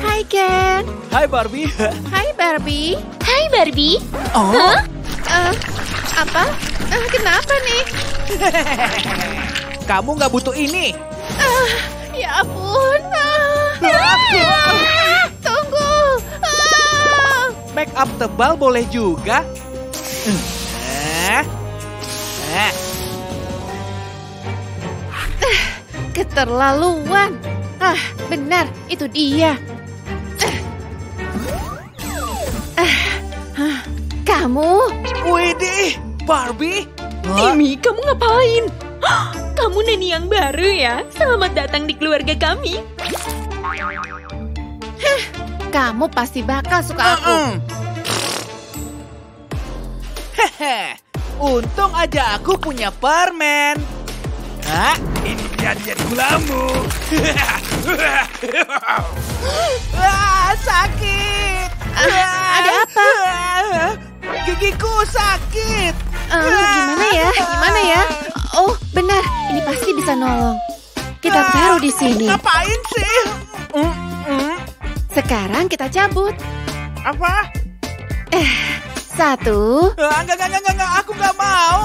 Hai Ken. Hai Barbie. Hai Barbie. Hai Barbie. Oh. Huh? Apa? Kenapa nih? Kamu nggak butuh ini. Ya ampun. Tunggu. Make up tebal boleh juga. Keterlaluan. Benar, itu dia. Kamu? Widih, Barbie. Timmy, kamu ngapain? Kamu neni yang baru ya? Selamat datang di keluarga kami. Kamu pasti bakal suka aku. Untung aja aku punya permen. Hah? Ini jadi gulamu. Sakit. Ada apa? Gigiku sakit. Gimana ya? Gimana ya? Oh, benar. Ini pasti bisa nolong. Kita taruh di sini. Ngapain sih? Sekarang kita cabut. Apa? Satu. Enggak. Aku nggak mau.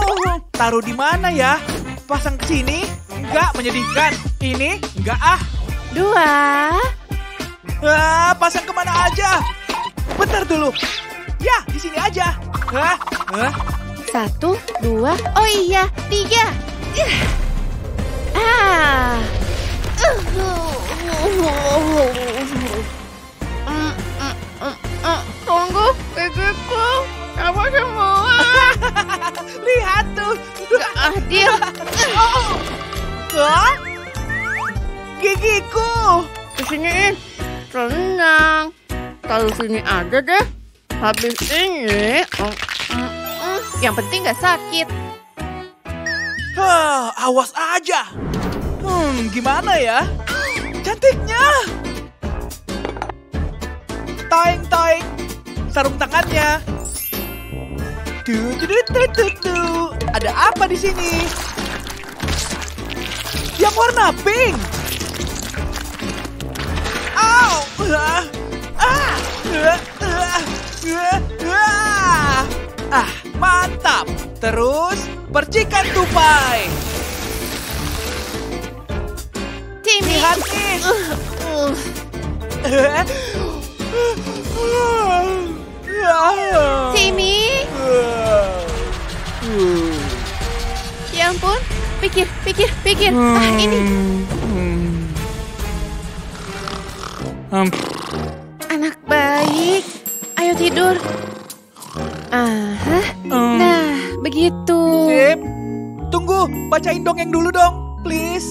Taruh di mana ya? Pasang ke sini? Enggak, menyedihkan. Ini? Enggak ah. Dua. Pasang kemana aja? Bentar dulu. Ya, di sini aja. Satu, dua. Oh iya, tiga. Tunggu, gigiku. Apa semua? Lihat tuh. Gak adil. Gigiku. Kesiniin. Tenang. Taruh sini aja deh. Habis ini. Yang penting gak sakit. Awas aja. Gimana ya? Cantiknya. Toing-toing. Sarung tangannya. Ada apa di sini? Yang warna pink. Au! Mantap. Terus percikan tupai. Timmy. Lihat nih. Timmy. Ya ampun, pikir. Ini. Anak baik, ayo tidur. Nah, begitu. Sip. Tunggu, bacain dongeng dulu dong, please.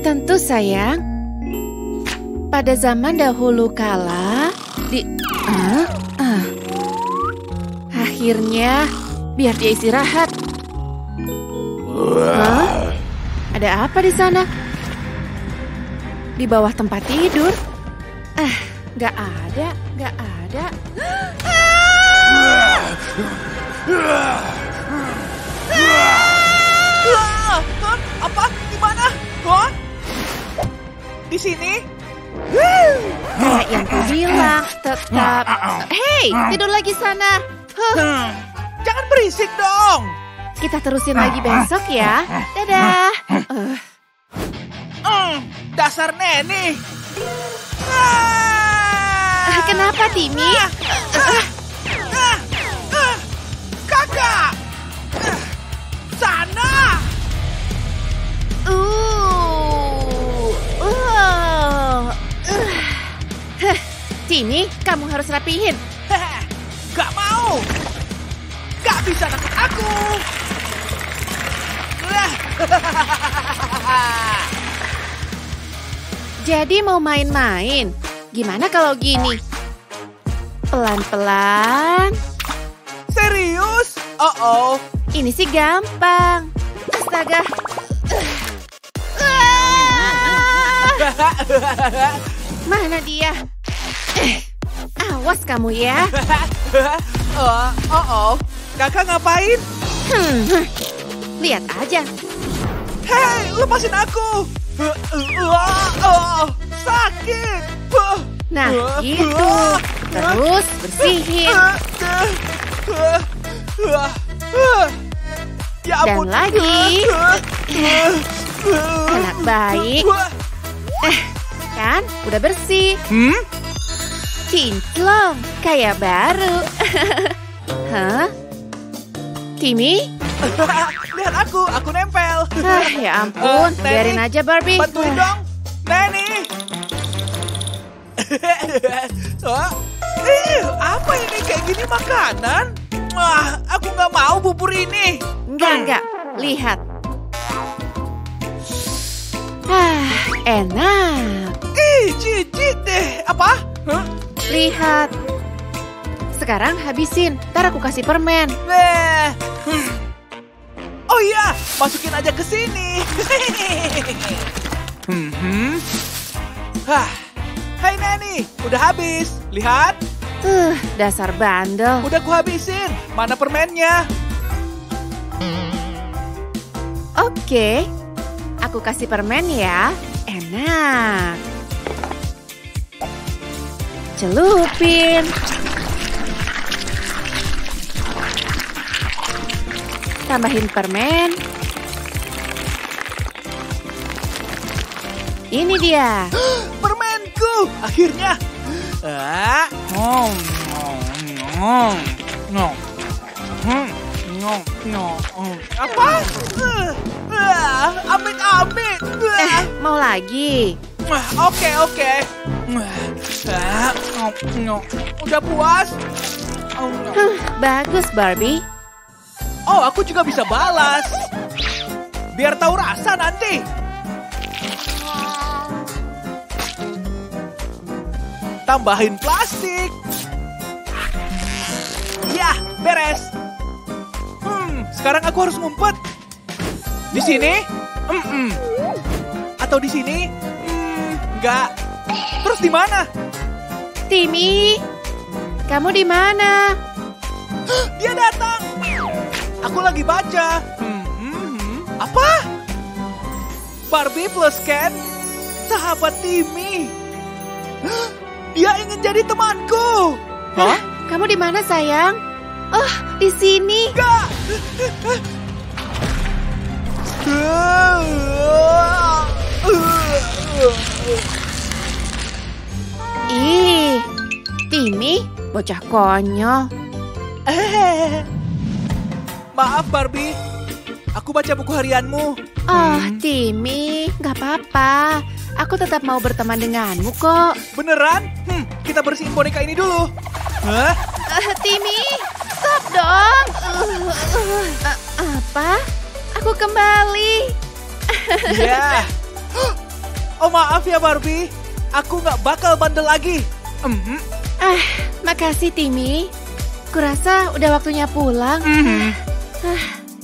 Tentu sayang. Pada zaman dahulu kala, akhirnya. Biar dia istirahat. Hah? Ada apa di sana? Di bawah tempat tidur? Gak ada. Apa? Di mana? Di sini? Kayak yang ku bilang, tetap. Hei, tidur lagi sana. Jangan berisik dong. Kita terusin lagi besok ya. Dadah. Dasar nenek. Kenapa Timmy? Kakak. Sana. Timmy, kamu harus rapihin. Gak mau. Gak bisa nangkep aku. Jadi mau main-main. Gimana kalau gini? Pelan-pelan. Serius? Ini sih gampang. Astaga. Mana dia? Awas kamu ya. Kakak ngapain? Lihat aja. Hei, lepasin aku. Nah, gitu. Terus bersihin. Dan lagi. Anak baik. Kan udah bersih. Kinclong, kayak baru. Hah? Kimi? Lihat aku nempel. Ya ampun, biarin aja Barbie. Bantuin dong, Nanny. Apa ini? Kayak gini makanan? Wah, aku nggak mau bubur ini. Enggak. Lihat. Enak. Ih, jijik deh. Apa? Lihat. Sekarang habisin. Ntar aku kasih permen. Oh iya, masukin aja ke sini. Hai Nanny, udah habis. Lihat. Dasar bandel. Udah kuhabisin. Mana permennya? Oke. Aku kasih permen ya. Enak. Celupin. Tambahin permen. Ini dia. Permenku, akhirnya. Apa? Amit-amit. Mau lagi? Oke. Udah puas? Bagus, Barbie. Oh, aku juga bisa balas. Biar tahu rasa nanti. Tambahin plastik. Ya, beres. Sekarang aku harus ngumpet. Di sini? Atau di sini? Enggak. Terus di mana? Timmy, kamu di mana? Dia datang. Aku lagi baca. Apa? Barbie plus Ken, sahabat Timmy. Dia ingin jadi temanku. Hah? Kamu di mana, sayang? Oh, di sini. Enggak. Ih, Timmy, bocah konyol. Maaf, Barbie. Aku baca buku harianmu. Oh, Timmy. Gak apa-apa. Aku tetap mau berteman denganmu kok. Beneran? Kita bersihin boneka ini dulu. Timmy, stop dong. Apa? Aku kembali. Ya. Oh, maaf ya, Barbie. Aku gak bakal bandel lagi. Makasih, Timmy. Kurasa udah waktunya pulang.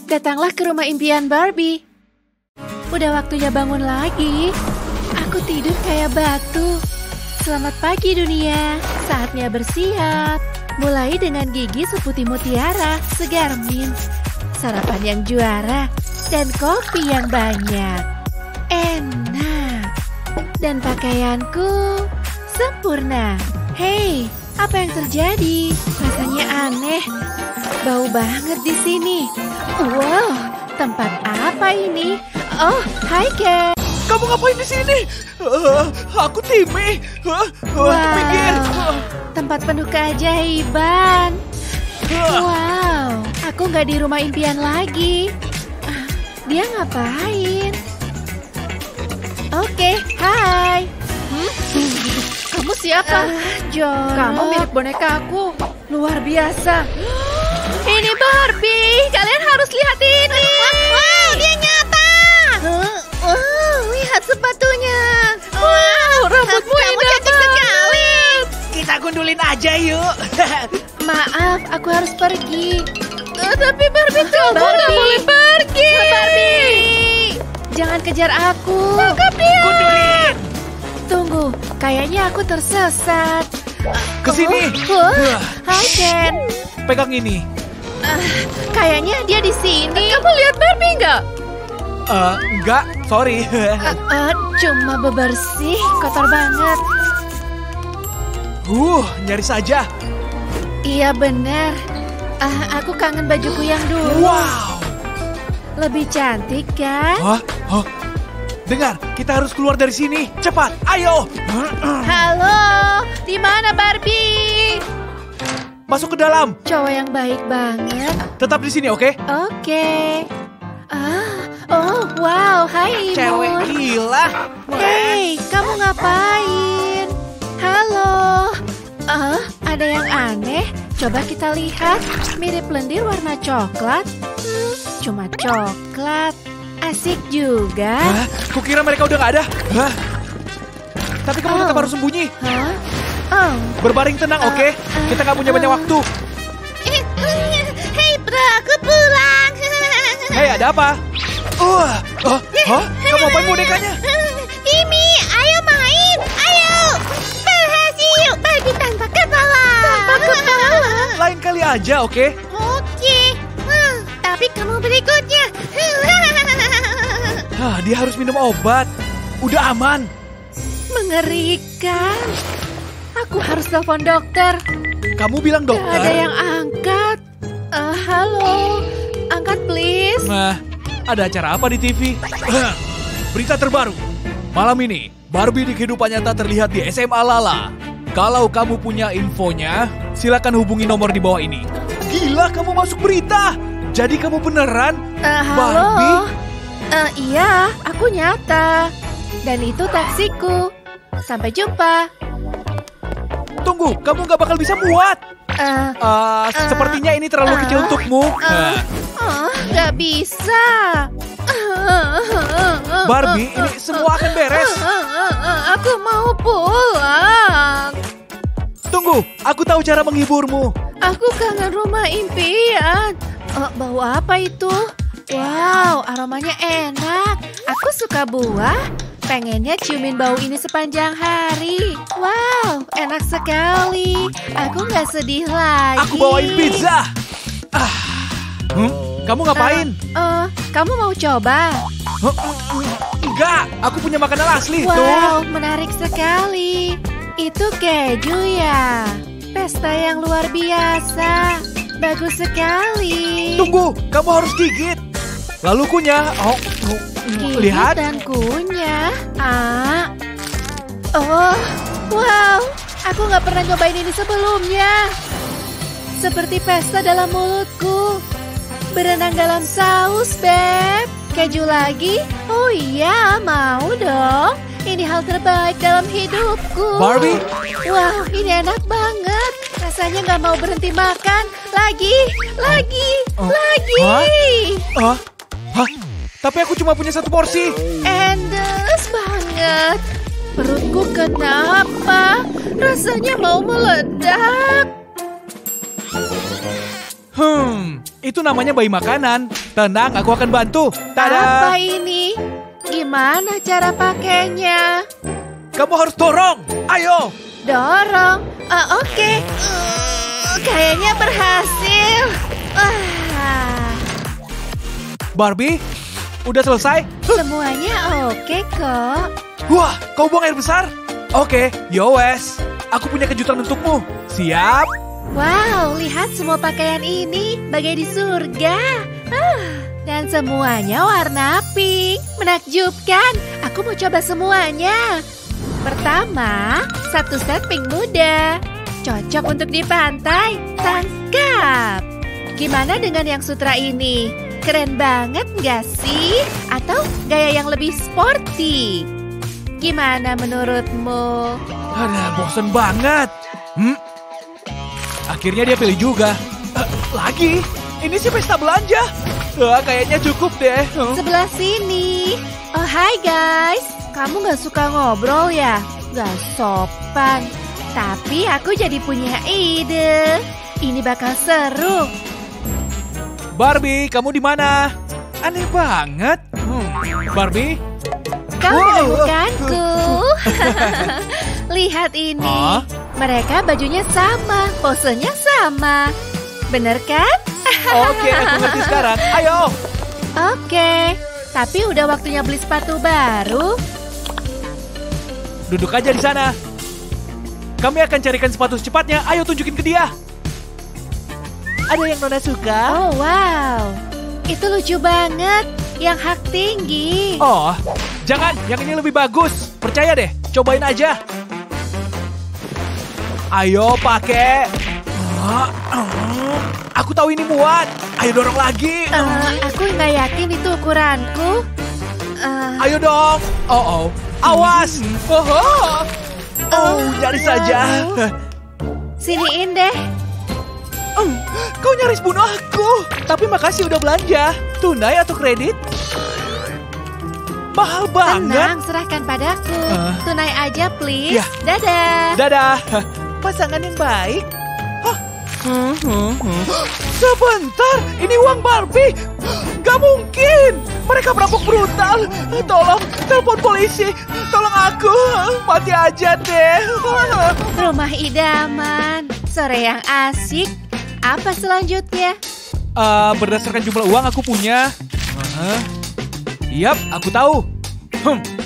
Datanglah ke rumah impian Barbie. Udah waktunya bangun lagi. Aku tidur kayak batu. Selamat pagi dunia. Saatnya bersiap. Mulai dengan gigi seputih mutiara, segar mint. Sarapan yang juara dan kopi yang banyak. Enak. Dan pakaianku sempurna. Hei, apa yang terjadi? Rasanya aneh. Bau banget di sini. Wow, tempat apa ini? Oh, hai Ken. Kamu ngapain di sini? Aku Timmy. Wow, pinggir. Tempat penuh keajaiban. Wow, aku nggak di rumah impian lagi. Dia ngapain? Oke, hai. Kamu siapa? John. Kamu mirip boneka aku. Luar biasa. Ini Barbie, kalian harus lihat ini. Wow, dia nyata. Wow, lihat sepatunya. Wow, rambutmu indah sekali. Kita gundulin aja yuk. Maaf, aku harus pergi. Tapi Barbie, kamu nggak boleh pergi. Barbie, jangan kejar aku. Tangkap dia. Gundulin. Tunggu, kayaknya aku tersesat. Kesini. Hai Ken. Pegang ini. Kayaknya dia di sini. Kamu lihat Barbie nggak? Nggak, sorry. Cuma bebersih, kotor banget. Nyaris aja. Iya benar. Aku kangen bajuku yang dulu. Wow. Lebih cantik kan? Hah? Dengar, kita harus keluar dari sini. Cepat, ayo. Halo, di mana Barbie? Masuk ke dalam. Cowok yang baik banget. Tetap di sini, oke? Oke. Wow, hai Ibu. Cewek gila. Hei, kamu ngapain? Halo. Ada yang aneh. Coba kita lihat. Mirip lendir warna coklat. Cuma coklat. Asik juga. Kukira mereka udah gak ada. Tapi kamu tetap harus sembunyi. Berbaring tenang, oke? Kita gak punya banyak waktu. Hei bro, aku pulang. Hei, ada apa? Kamu apain bonekanya? Mimi, ayo main. Ayo. Berhasil. Barbie tanpa kepala. Lain kali aja, oke? Oke. Tapi kamu berikutnya. Dia harus minum obat. Udah aman. Mengerikan. Aku harus telepon dokter. Kamu bilang dokter? Gak ada yang angkat. Halo. Angkat please. Ada acara apa di TV? Berita terbaru. Malam ini, Barbie di kehidupan nyata terlihat di SMA Lala. Kalau kamu punya infonya, silakan hubungi nomor di bawah ini. Gila, kamu masuk berita. Jadi kamu beneran? Barbie? Iya, aku nyata. Dan itu taksiku. Sampai jumpa. Tunggu, kamu gak bakal bisa muat. Sepertinya ini terlalu kecil untukmu. Gak bisa. Barbie, ini semua akan beres. Aku mau pulang. Tunggu, aku tahu cara menghiburmu. Aku kangen rumah impian. Bau apa itu? Wow, aromanya enak. Aku suka buah. Pengennya ciumin bau ini sepanjang hari. Wow, enak sekali. Aku nggak sedih lagi. Aku bawain pizza. Kamu ngapain? Kamu mau coba? Enggak, aku punya makanan asli. Wow, menarik sekali. Itu keju ya. Pesta yang luar biasa. Bagus sekali. Tunggu, kamu harus gigit. Lalu kunyah. Lihat dan kunyah. Wow. Aku nggak pernah nyobain ini sebelumnya. Seperti pesta dalam mulutku. Berenang dalam saus, Beb. Keju lagi. Oh iya, mau dong. Ini hal terbaik dalam hidupku. Barbie. Wow, ini enak banget. Rasanya nggak mau berhenti makan. Lagi. Tapi aku cuma punya satu porsi. Endes banget. Perutku kenapa? Rasanya mau meledak. Itu namanya bayi makanan. Tenang, aku akan bantu. Tada! Apa ini? Gimana cara pakainya? Kamu harus dorong. Ayo. Dorong? Oke. Kayaknya berhasil. Barbie, udah selesai? Semuanya oke kok. Wah, kau buang air besar? Oke, yowes. Aku punya kejutan untukmu. Siap? Wow, lihat semua pakaian ini. Bagai di surga. Dan semuanya warna pink. Menakjubkan. Aku mau coba semuanya. Pertama, satu set pink muda. Cocok untuk di pantai. Tangkap. Gimana dengan yang sutra ini? Keren banget nggak sih? Atau gaya yang lebih sporty? Gimana menurutmu? Bosen banget. Akhirnya dia pilih juga. Lagi? Ini sih pesta belanja. Kayaknya cukup deh. Sebelah sini. Oh, hai guys. Kamu nggak suka ngobrol ya? Nggak sopan. Tapi aku jadi punya ide. Ini bakal seru. Barbie, kamu di mana? Aneh banget. Barbie? Kau menemukanku. Lihat ini. Mereka bajunya sama, posenya sama. Bener kan? Oke, aku ngerti sekarang. Ayo. Oke, tapi udah waktunya beli sepatu baru. Duduk aja di sana. Kami akan carikan sepatu secepatnya. Ayo tunjukin ke dia. Ada yang Nona suka? Oh, wow. Itu lucu banget. Yang hak tinggi. Oh, jangan. Yang ini lebih bagus. Percaya deh. Cobain aja. Ayo pakai. Aku tahu ini muat. Ayo dorong lagi. Aku nggak yakin itu ukuranku. Ayo dong. Oh, oh. Awas. Oh, nyari saja. Siniin deh. Kau nyaris bunuh aku. Tapi makasih udah belanja. Tunai atau kredit? Mahal banget. Tenang, serahkan padaku. Tunai aja, please. Ya. Dadah. Dadah. Pasangan yang baik. Sebentar, ini uang Barbie. Gak mungkin. Mereka perampok brutal. Tolong, telepon polisi. Tolong aku. Mati aja deh. Rumah idaman. Sore yang asik. Apa selanjutnya? Berdasarkan jumlah uang aku punya. Yap, aku tahu.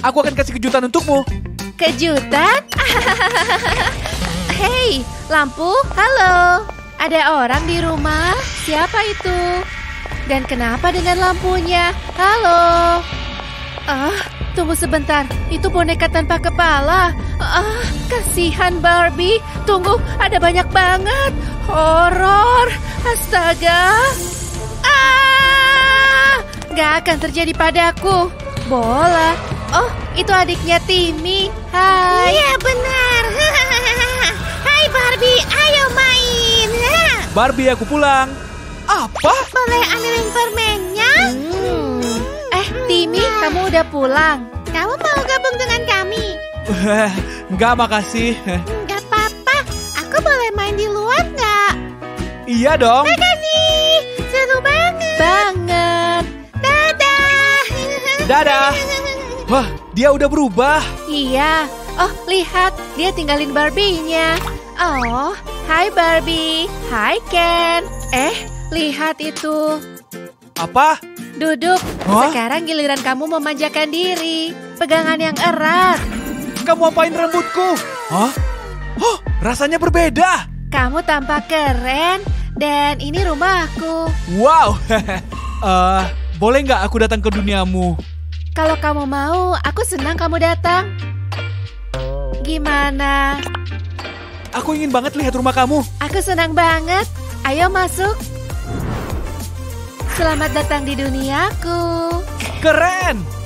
Aku akan kasih kejutan untukmu. Kejutan? Hei, lampu, halo. Ada orang di rumah? Siapa itu? Dan kenapa dengan lampunya? Halo. Tunggu sebentar. Itu boneka tanpa kepala. Kasihan Barbie. Tunggu, ada banyak banget. Horor. Astaga. Gak akan terjadi padaku. Bola. Oh, itu adiknya Timmy. Hai. Iya, benar. Hai Barbie, ayo main. Barbie, aku pulang. Apa? Boleh ambilin permennya? Timmy, kamu udah pulang. Kamu mau gabung dengan kami? Enggak, makasih. Enggak apa-apa. Aku boleh main di luar nggak? Iya dong. Makasih. Seru banget. Dadah. Dadah. Wah, dia udah berubah. Iya. Oh, lihat. Dia tinggalin Barbie-nya. Oh, hai Barbie. Hai Ken. Lihat itu. Apa? Duduk. Sekarang giliran kamu memanjakan diri. Pegangan yang erat. Kamu apain rambutku? Rasanya berbeda. Kamu tampak keren. Dan ini rumahku. Wow. Boleh nggak aku datang ke duniamu? Kalau kamu mau, aku senang kamu datang. Gimana? Aku ingin banget lihat rumah kamu. Aku senang banget. Ayo masuk. Selamat datang di duniaku. Keren.